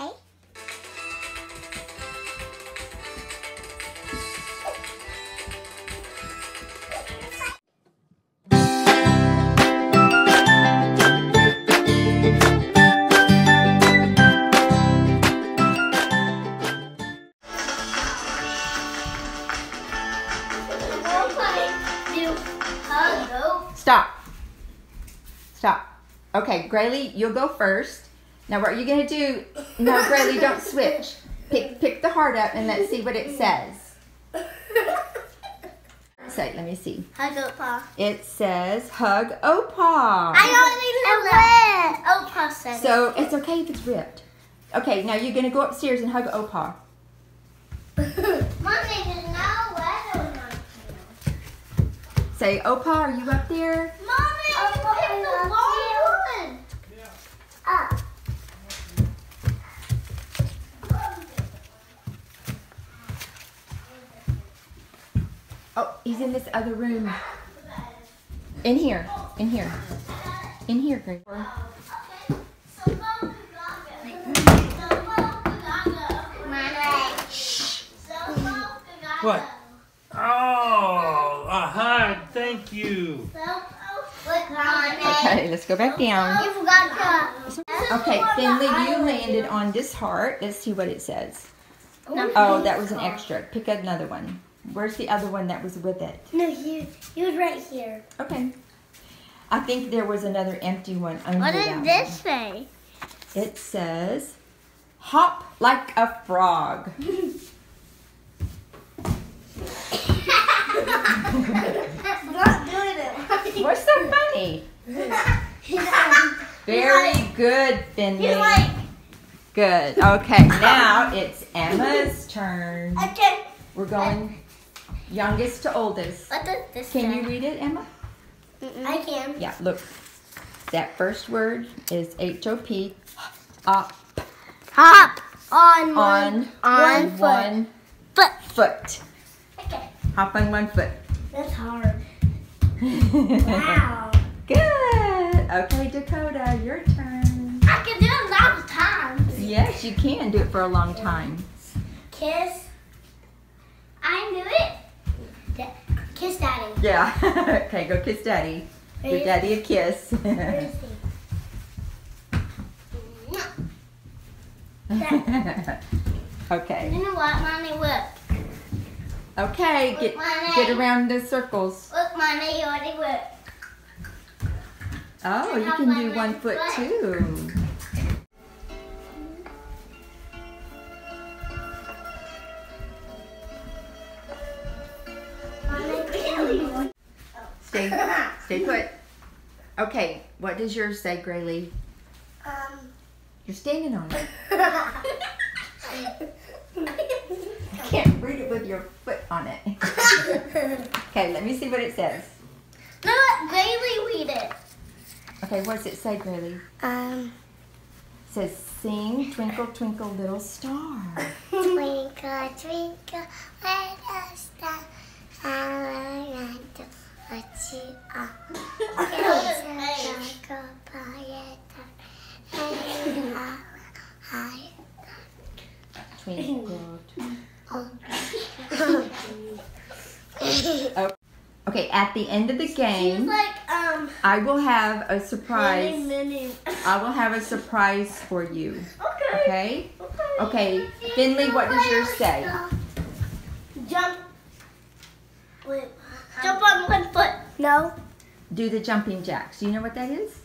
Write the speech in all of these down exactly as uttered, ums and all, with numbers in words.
okay? Stop. Stop. Okay, Grayley, you'll go first. Now, what are you going to do? No, Grayley, don't switch. Pick, pick the heart up and let's see what it says. So, let me see. Hug Opah. It says, hug Opah. I don't even know what Opah says. So, it's okay if it's ripped. Okay, now you're going to go upstairs and hug Opah. Mommy, there's no weather. Say, Opah, are you up there? Mommy, Opah, you picked the wrong one. Yeah. Up. Oh, he's in this other room. In here. In here. In here, Greg. Shh. What? Thank you. Okay, let's go back down. You forgot to. Okay, Finley, you landed on this heart. Let's see what it says. Oh, that was an extra. Pick another one. Where's the other one that was with it? No, you you was right here. Okay. I think there was another empty one under that one. What did this say? It says, hop like a frog. What's so funny? Very good, Finley. Like... Good. Okay, now it's Emma's turn. Okay. We're going youngest to oldest. What does this Can say? You read it, Emma? Mm-mm. I can. Yeah, look. That first word is H O P. Hop. Hop. On, on one, on one foot. Foot. Foot. Okay. Hop on one foot. That's hard. Wow. Good. Okay, Dakota, your turn. I can do it long times. Yes, you can do it for a long time. Kiss. I knew it. Kiss Daddy. Yeah. Okay, go kiss Daddy. Give you... Daddy a kiss. Okay. You know what, Mommy? Look. Okay, get, get around the circles. Look, Mommy, you already worked. Oh, you can do one foot too. Stay, stay put. Okay, what does yours say, Grayley? Um, You're standing on it. Can't read it with your foot on it. Okay, let me see what it says. No, let Grayley read it. Okay, what does it say, Grayley? Um, it says, sing, twinkle, twinkle, little star. Twinkle, twinkle, little star. I like to watch you all. It's a twinkle, and all I twinkle, twinkle. Okay, at the end of the game, like, um, I will have a surprise. Mini, mini. I will have a surprise for you. Okay. Okay. Okay. Okay. Finley, what does yours say? Jump. Wait, jump on one foot. No. Do the jumping jacks. Do you know what that is?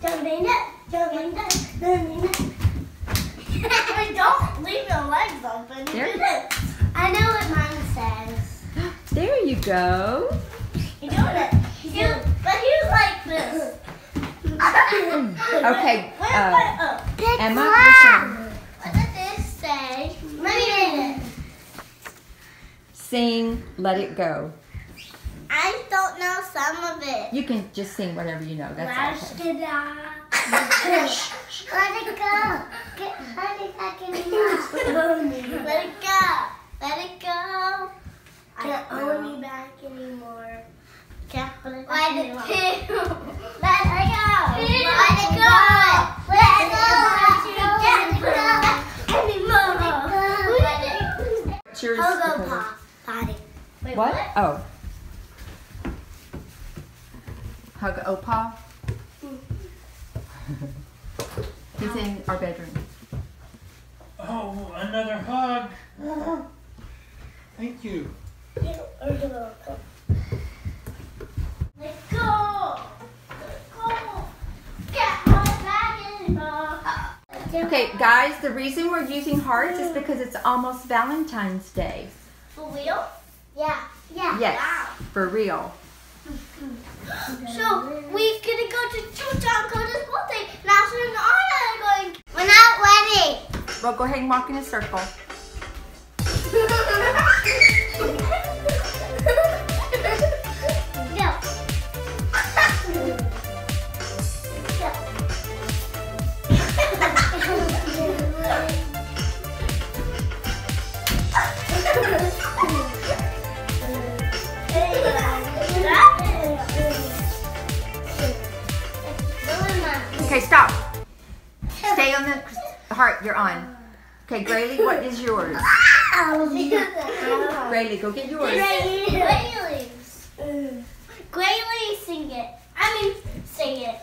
Jumping jack. Jumping jack. Jumping jack. Don't leave your legs open. There it is. I know what mine says. There you go. You're doing it. You, but here's like this. Okay. Uh, Emma, what did this say? Let me read it. Sing, let it go. I don't know some of it. You can just sing whatever you know. That's okay. Let it go. Let it go. Let it go. Let it go. Can't hold me back anymore. Can't hold it back anymore. Let it go. Let it go. Let it go. Let it go. What's yours? Pogo potty. Wait, what? what? Oh. Hug Opa. He's in our bedroom. Oh, another hug. Thank you. You're welcome. Let go. Let go. Get my back in the box. Okay, guys, the reason we're using hearts is because it's almost Valentine's Day. For real? Yeah. Yeah. Yes. Wow. For real. So we're gonna go to John Coda's birthday. Now and I are going. We're not ready. Well, go ahead and walk in a circle. Okay, stop. Stay on the heart. You're on. Okay, Grayley, what is yours? Grayley, go get yours. Grayley's. Grayley, sing it. I mean, sing it.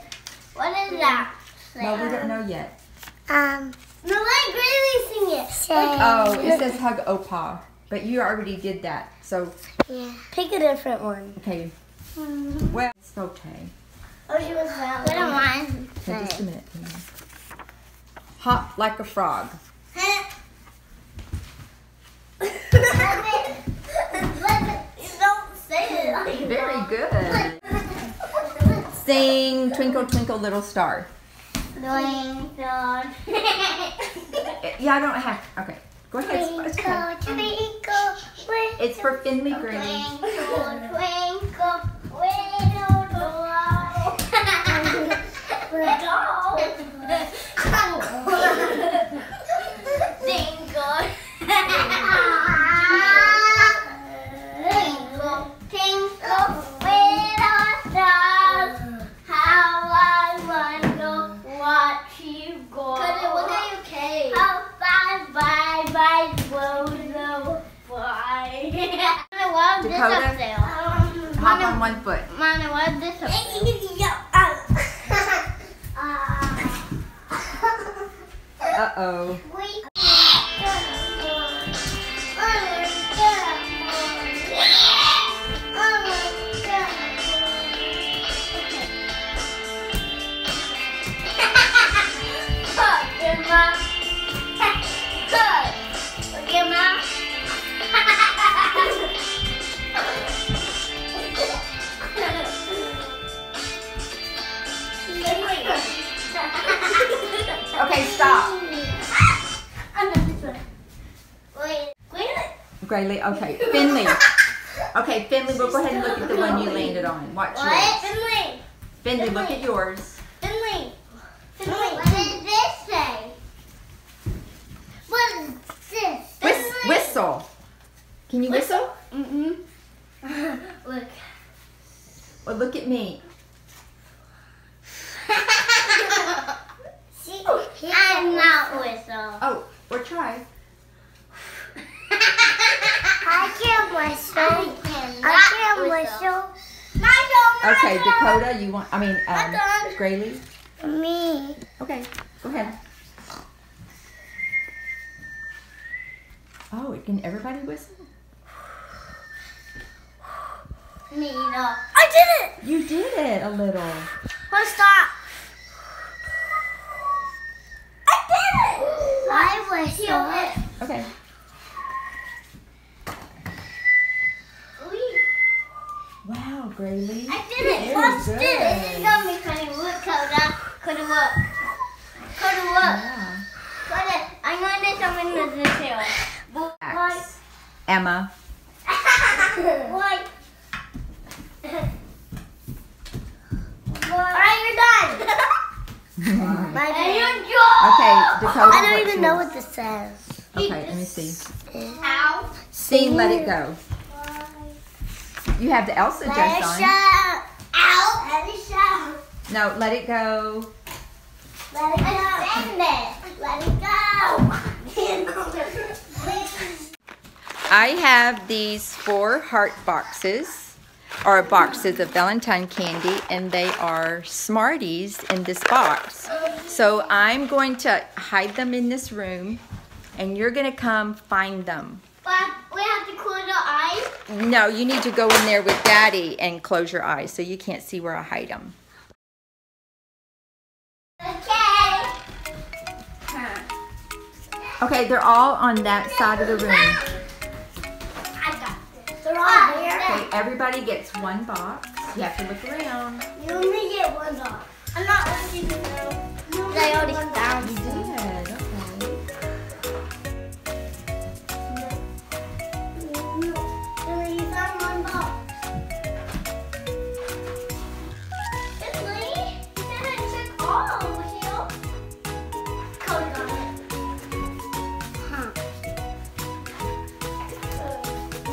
What is that? No, we don't know yet. Um. No, let Grayley sing it. Oh, it says hug Opa, but you already did that, so. Yeah. Pick a different one. Okay. Well, it's okay. Oh, she was loud. I don't mind. Okay, just a minute. Hop like a frog. Don't say it like that. Very good. Sing Twinkle Twinkle Little Star. Twinkle. Yeah, I don't have. Okay, go ahead. Twinkle, it's okay. Twinkle, twinkle. It's for Finley Green. Twinkle, twinkle, twinkle. Hop on one foot. Mom, I want this up. Uh-oh. Okay, stop. Grayley, okay. Finley. Okay, Finley, we'll go ahead and look at the one you landed on. Watch what? yours. Finley. Finley, look at yours. Finley. Finley. What does this say? What is this? Whis whistle. Can you whistle? whistle? Mm-mm. Look. Well, look at me. I'm not whistle. Oh, or try. I can't whistle. I, can I can't whistle. whistle. My turn, my okay, Dakota, turn. you want, I mean, um, Grayley? Me. Okay, go ahead. Oh, can everybody whistle? Me, no. I did it! You did it a little. Well, stop. I did it! I whistled it. Okay. Wow, Grayley. I did it. Watch this. This is going to be kind of work, Coda. Could it work? Could it work? Yeah. Coda, I'm going to do something with this here. What? Emma. What? What? Alright, you're done. Okay, Dakota. I don't even know what this says. Okay, let me see. Ow. Sing, let it go. You have the Elsa dress on. Let it show. Out. Let it show. No, let it go. Let it go. Let it go. I have these four heart boxes, or boxes of Valentine candy, and they are Smarties in this box. So I'm going to hide them in this room, and you're going to come find them. But we have to close our eyes? No, you need to go in there with Daddy and close your eyes so you can't see where I hide them. Okay. Okay, they're all on that side of the room. Okay, everybody gets one box. You have to look around. You only get one box. I'm not looking around. I already found it. You did, okay. No, you found one box. Emily, you didn't check all of you. Cody got it. Huh. I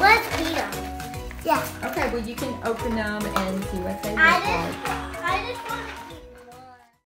want to see. Yeah. Okay, well you can open them and see what they look like. I just want